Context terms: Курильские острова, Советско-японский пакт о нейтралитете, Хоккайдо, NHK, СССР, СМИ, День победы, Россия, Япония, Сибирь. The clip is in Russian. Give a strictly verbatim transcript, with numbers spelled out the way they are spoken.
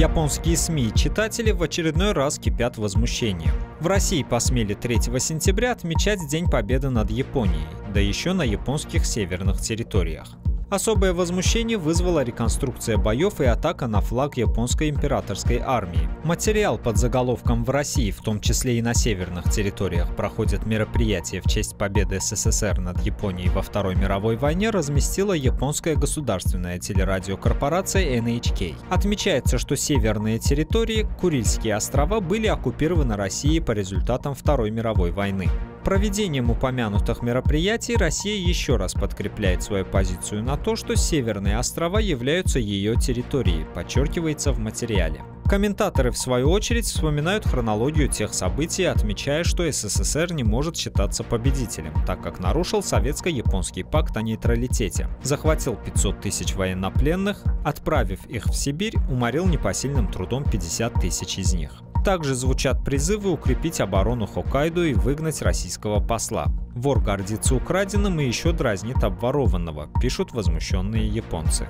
Японские СМИ и читатели в очередной раз кипят возмущением. В России посмели третьего сентября отмечать День Победы над Японией, да еще на японских северных территориях. Особое возмущение вызвала реконструкция боев и атака на флаг японской императорской армии. Материал под заголовком «В России, в том числе и на северных территориях, проходят мероприятия в честь победы СССР над Японией во Второй мировой войне» разместила японская государственная телерадиокорпорация Эн Эйч Кей. Отмечается, что северные территории, Курильские острова, были оккупированы Россией по результатам Второй мировой войны. Проведением упомянутых мероприятий Россия еще раз подкрепляет свою позицию на то, что северные острова являются ее территорией, подчеркивается в материале. Комментаторы, в свою очередь, вспоминают хронологию тех событий, отмечая, что СССР не может считаться победителем, так как нарушил Советско-японский пакт о нейтралитете, захватил пятьсот тысяч военнопленных, отправив их в Сибирь, уморил непосильным трудом пятьдесят тысяч из них. Также звучат призывы укрепить оборону Хоккайдо и выгнать российского посла. Вор гордится украденным и еще дразнит обворованного, пишут возмущенные японцы.